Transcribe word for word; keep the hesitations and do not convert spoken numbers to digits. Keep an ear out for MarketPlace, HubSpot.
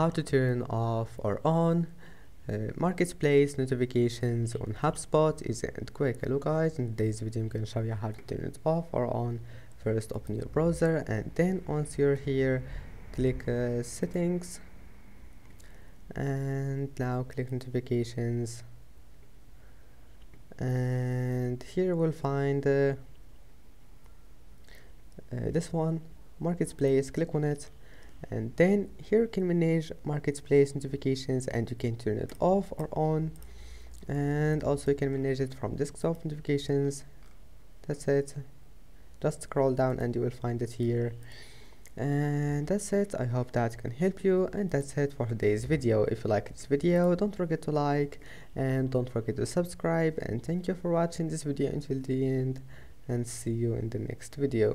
how to turn off or on uh, MarketPlace notifications on HubSpot easy and quick. Hello guys, in today's video I'm going to show you how to turn it off or on. First open your browser, and then once you're here click uh, settings, and now click notifications, and here we'll find uh, uh, this one, MarketPlace. Click on it, and then here you can manage MarketPlace notifications, and you can turn it off or on, and also you can manage it from desktop notifications. That's it, just scroll down and you will find it here. And that's it. I hope that can help you, and that's it for today's video. If you like this video, don't forget to like and don't forget to subscribe, and thank you for watching this video until the end, and see you in the next video.